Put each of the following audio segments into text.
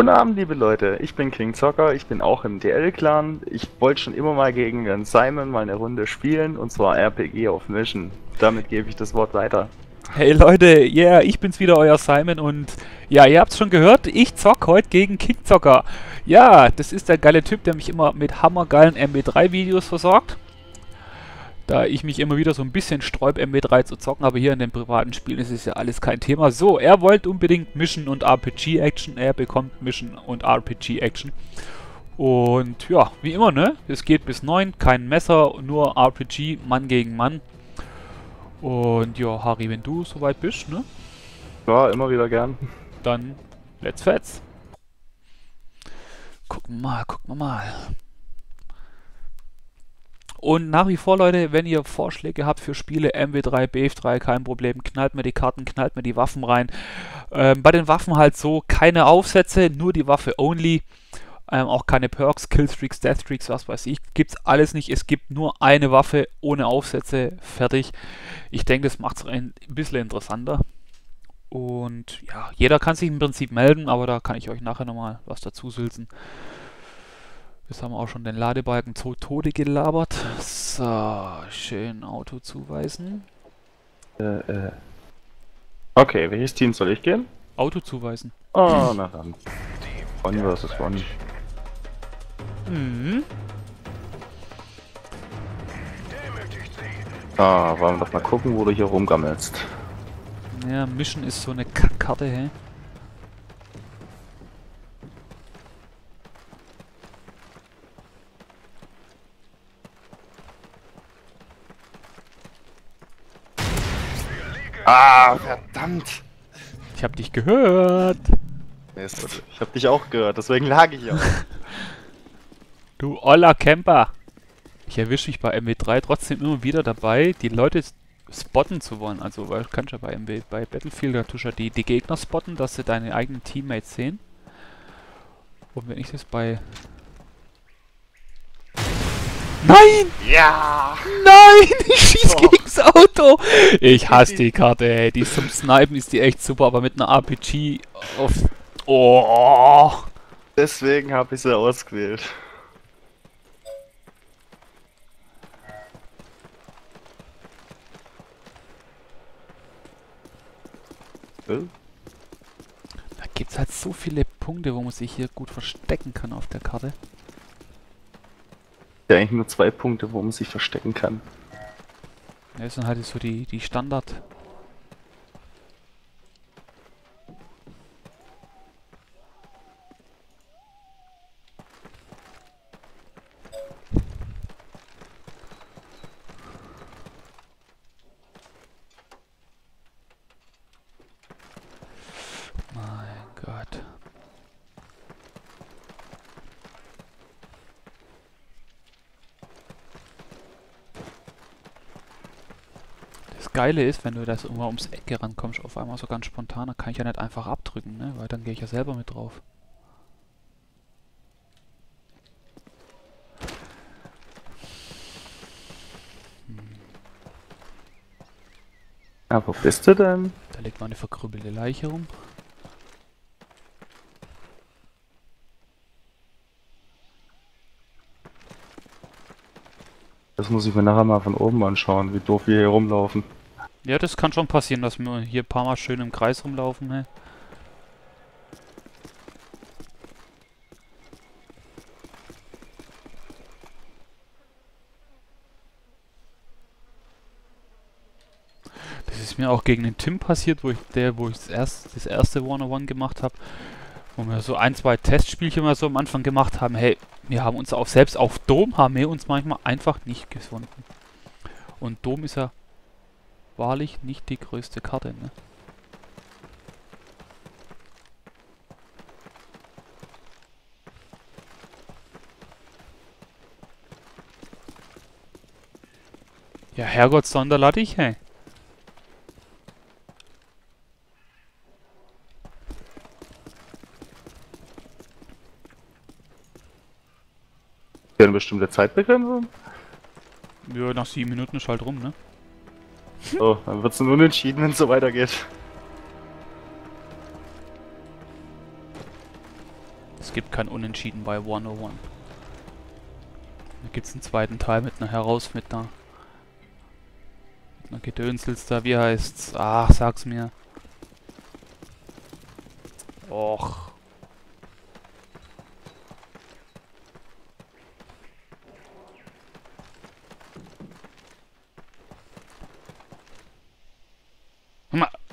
Guten Abend, liebe Leute, ich bin King Zocker, ich bin auch im DL-Clan. Ich wollte schon immer mal gegen Simon mal eine Runde spielen, und zwar RPG auf Mission. Damit gebe ich das Wort weiter. Hey Leute, yeah, ich bin's wieder, euer Simon, und ja, ihr habt's schon gehört, ich zock heute gegen King Zocker. Ja, das ist der geile Typ, der mich immer mit hammergeilen MW3 Videos versorgt. Da ich mich immer wieder so ein bisschen sträub, MW3 zu zocken, aber hier in den privaten Spielen ist es ja alles kein Thema. So, er wollte unbedingt Mission und RPG-Action, er bekommt Mission und RPG-Action. Und ja, wie immer, ne? Es geht bis 9, kein Messer, nur RPG, Mann gegen Mann. Und ja, Harry, wenn du soweit bist, ne? Ja, immer wieder gern. Dann, let's fetz. Gucken wir mal. Und nach wie vor, Leute, wenn ihr Vorschläge habt für Spiele, MW3, BF3, kein Problem, knallt mir die Karten, knallt mir die Waffen rein. Bei den Waffen halt so, keine Aufsätze, nur die Waffe only. Auch keine Perks, Killstreaks, Deathstreaks, was weiß ich, gibt's alles nicht. Es gibt nur eine Waffe ohne Aufsätze, fertig. Ich denke, das macht es ein bisschen interessanter. Und ja, jeder kann sich im Prinzip melden, aber da kann ich euch nachher nochmal was dazu sülzen. Jetzt haben wir auch schon den Ladebalken zu Tode gelabert. So, schön Auto zuweisen. Okay, welches Team soll ich gehen? Auto zuweisen. Oh, na dann. One versus One. Mhm. Ah, wollen wir doch mal gucken, wo du hier rumgammelst. Ja, Mission ist so eine Kackkarte, hä? Ah, verdammt! Ich hab dich gehört! Mist, ich hab dich auch gehört, deswegen lag ich auch. Du oller Camper! Ich erwische mich bei MW3 trotzdem immer wieder dabei, die Leute spotten zu wollen. Also, weil du kannst ja bei Battlefield, da tust du ja die Gegner spotten, dass sie deine eigenen Teammates sehen. Und wenn ich das bei... Nein! Ja! Nein! Ich schieß gegen's Auto! Ich hasse die Karte, ey. Die zum Snipen ist die echt super, aber mit einer RPG auf... Oh! Deswegen habe ich sie ausgewählt. Da gibt's halt so viele Punkte, wo man sich hier gut verstecken kann auf der Karte. Ja, eigentlich nur 2 Punkte, wo man sich verstecken kann. Ja, das sind halt so die Standard. Mein Gott. Geile ist, wenn du das immer ums Eck rankommst, auf einmal so ganz spontan, dann kann ich ja nicht einfach abdrücken, ne? Weil dann gehe ich ja selber mit drauf. Ja, wo bist du denn? Da liegt mal eine verkrüppelte Leiche rum. Das muss ich mir nachher mal von oben anschauen, wie doof wir hier rumlaufen. Ja, das kann schon passieren, dass wir hier ein paar Mal schön im Kreis rumlaufen, hey. Das ist mir auch gegen den Tim passiert, wo ich das erste 101 gemacht habe, wo wir so 1, 2 Testspielchen mal so am Anfang gemacht haben. Hey, wir haben uns auch selbst auf Dom haben wir uns manchmal einfach nicht gefunden. Und Dom ist ja wahrlich nicht die größte Karte, ne? Ja, Herrgott, Sonderladig, hey. Eine bestimmte Zeitbegrenzung? Ja, nach 7 Minuten ist halt rum, ne? So, dann wird's nun entschieden, wenn es so weitergeht. Es gibt kein Unentschieden bei 101. Da gibt es einen zweiten Teil mit einer Gedönsels da, wie heißt's? Ach, sag's mir. Och.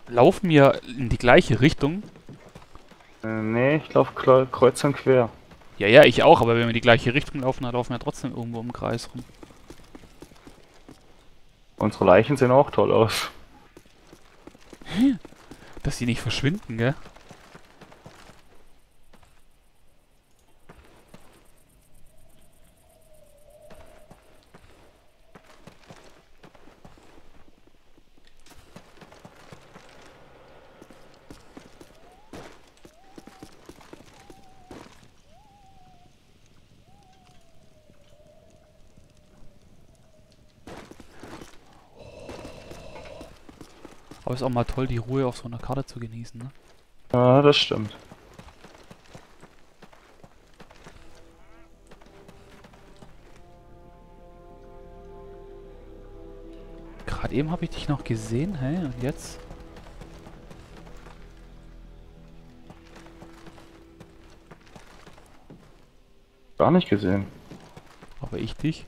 Laufen wir in die gleiche Richtung? Nee, ich laufe kreuz und quer. Ja, ich auch, aber wenn wir in die gleiche Richtung laufen, dann laufen wir trotzdem irgendwo im Kreis rum. Unsere Leichen sehen auch toll aus. Dass die nicht verschwinden, gell? Aber ist auch mal toll, die Ruhe auf so einer Karte zu genießen, ne? Ja, das stimmt. Gerade eben habe ich dich noch gesehen, hey, und jetzt? Gar nicht gesehen. Aber ich dich?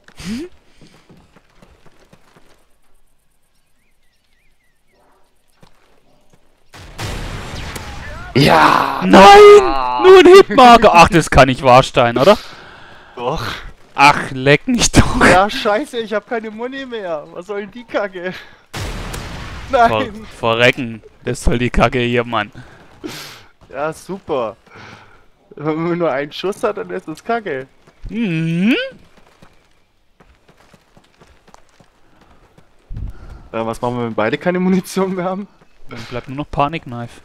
Ja! Nein! Ah. Nur ein Hitmarker! Ach, das kann nicht wahr sein, oder? Doch. Ach, leck mich doch. Ja, scheiße, ich hab keine Money mehr. Was soll denn die Kacke? Nein! Verrecken. Das soll die Kacke hier, Mann. Ja, super. Wenn man nur einen Schuss hat, dann ist das Kacke. Mhm. Ja, was machen wir, wenn beide keine Munition mehr haben? Dann bleibt nur noch Panikknife.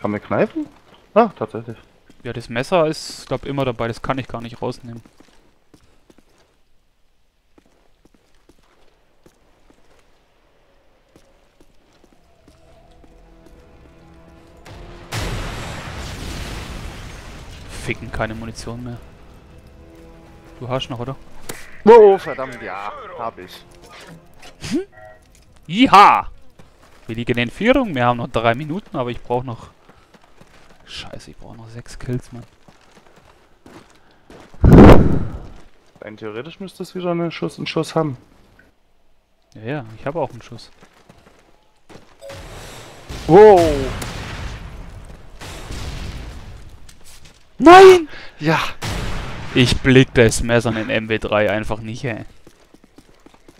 Kann man kneifen? Ah, tatsächlich. Ja, das Messer ist, glaube ich, immer dabei. Das kann ich gar nicht rausnehmen. Ficken, keine Munition mehr. Du hast noch, oder? Oh, verdammt, ja. Hab ich. Jaha! Wir liegen in Führung, wir haben noch 3 Minuten, aber ich brauche noch... Scheiße, ich brauche noch 6 Kills, Mann. Rein theoretisch müsste es wieder einen Schuss haben. Ja, ich habe auch einen Schuss. Wow! Nein! Ja! Ich blick das Messer in den MW3 einfach nicht, ey.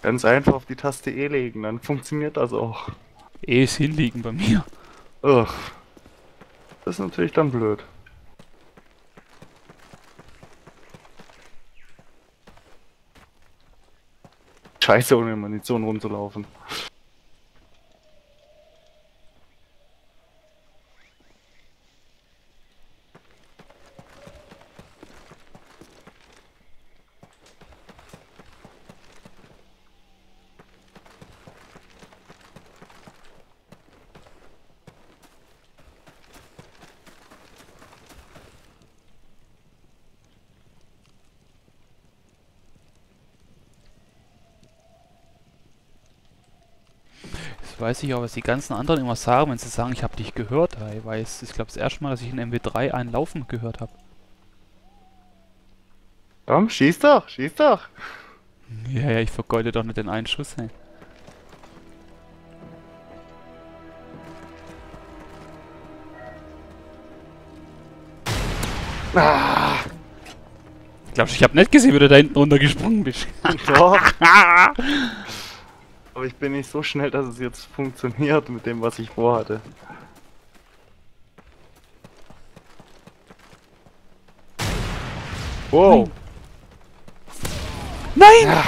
Ganz einfach auf die Taste E legen, dann funktioniert das auch. Eh ist hinliegen bei mir. Ugh. Das ist natürlich dann blöd. Scheiße, ohne Munition rumzulaufen. Weiß ich auch, was die ganzen anderen immer sagen, wenn sie sagen, ich habe dich gehört, weil es ist, glaube ich, das erste Mal, dass ich in MW3 einen Laufen gehört habe. Komm, schieß doch, schieß doch! Ja, ich vergeude doch nicht den einen Schuss, ey. Ah. Ich glaube, ich habe nicht gesehen, wie du da hinten runtergesprungen bist. Doch! Aber ich bin nicht so schnell, dass es jetzt funktioniert mit dem, was ich vorhatte. Wow! Nein! Ja.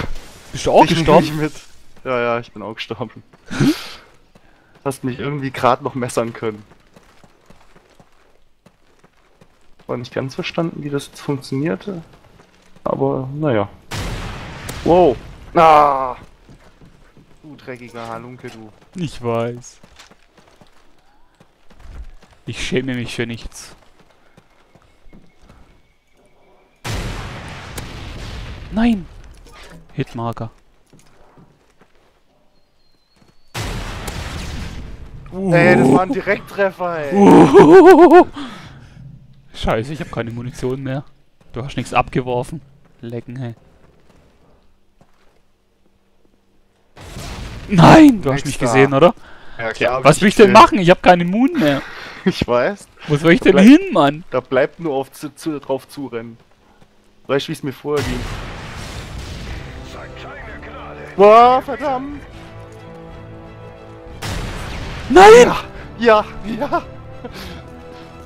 Bist du auch gestorben? Nicht mit. Ja, ich bin auch gestorben. Hast mich irgendwie gerade noch messern können. War nicht ganz verstanden, wie das jetzt funktionierte. Aber, naja. Wow! Ah! Du dreckiger Halunke, du. Ich weiß. Ich schäme mich für nichts. Nein! Hitmarker. Ey, das war ein Direkttreffer, ey. Scheiße, ich habe keine Munition mehr. Du hast nichts abgeworfen. Lecken, hey. Nein, du hast mich gesehen, oder? Ja, klar, was will ich denn machen? Ich habe keinen Moon mehr. Ich weiß. Wo soll ich denn hin, Mann? Da bleibt nur auf drauf zurennen. Weißt du, wie es mir vorher ging? Boah, verdammt! Nein! Ja, ja!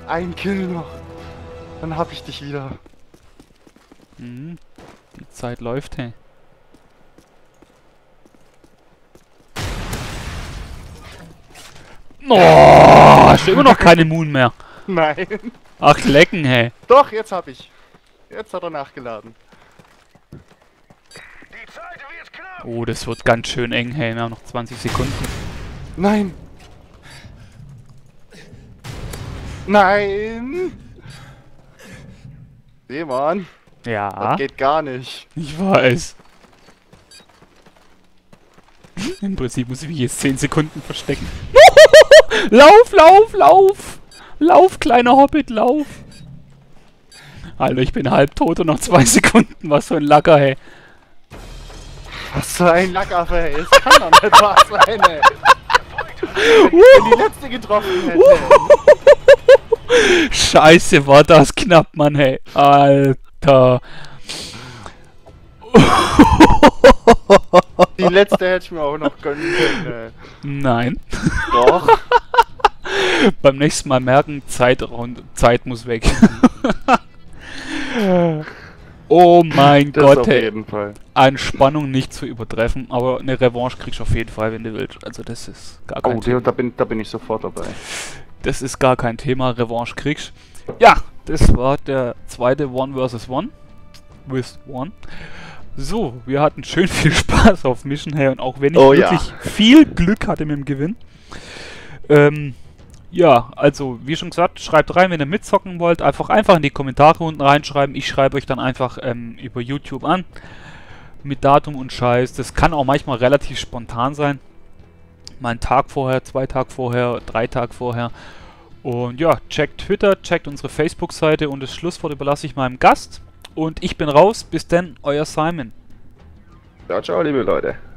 Ein Kill noch. Dann hab ich dich wieder. Mhm. Die Zeit läuft, hey. Oh, hast du immer noch keine Moon mehr? Nein. Ach, lecken, hey. Doch, jetzt hab ich. Jetzt hat er nachgeladen. Die Zeit wird knapp. Oh, das wird ganz schön eng, hey. Wir haben noch 20 Sekunden. Nein. Nein. Simon. Ja? Das geht gar nicht. Ich weiß. Im Prinzip muss ich mich jetzt 10 Sekunden verstecken. Lauf, lauf, lauf! Lauf, kleiner Hobbit, lauf! Alter, ich bin halbtot und noch 2 Sekunden. Was für ein Lacker, hey! Was für ein Lacker, hey! Es kann doch nicht wahr sein, hey! Wenn die letzte getroffen hätte! Scheiße, war das knapp, Mann, hey! Alter! Die letzte hätte ich mir auch noch gönnen können, ey. Nein. Doch. Beim nächsten Mal merken, Zeit muss weg. Oh mein Gott, auf jeden Fall. An Spannung nicht zu übertreffen, aber eine Revanche kriegst du auf jeden Fall, wenn du willst. Also das ist gar kein Thema. Da bin ich sofort dabei. Das ist gar kein Thema, Revanche kriegst. Ja, das war der zweite One vs. One. With One. So, wir hatten schön viel Spaß auf Mission, hey, und auch wenn ich wirklich viel Glück hatte mit dem Gewinn. Ja, also wie schon gesagt, schreibt rein, wenn ihr mitzocken wollt. Einfach in die Kommentare unten reinschreiben. Ich schreibe euch dann einfach über YouTube an. Mit Datum und Scheiß. Das kann auch manchmal relativ spontan sein. Mal einen Tag vorher, 2 Tage vorher, 3 Tage vorher. Und ja, checkt Twitter, checkt unsere Facebook-Seite und das Schlusswort überlasse ich meinem Gast. Und ich bin raus. Bis dann, euer Simon. Ciao, ciao, liebe Leute.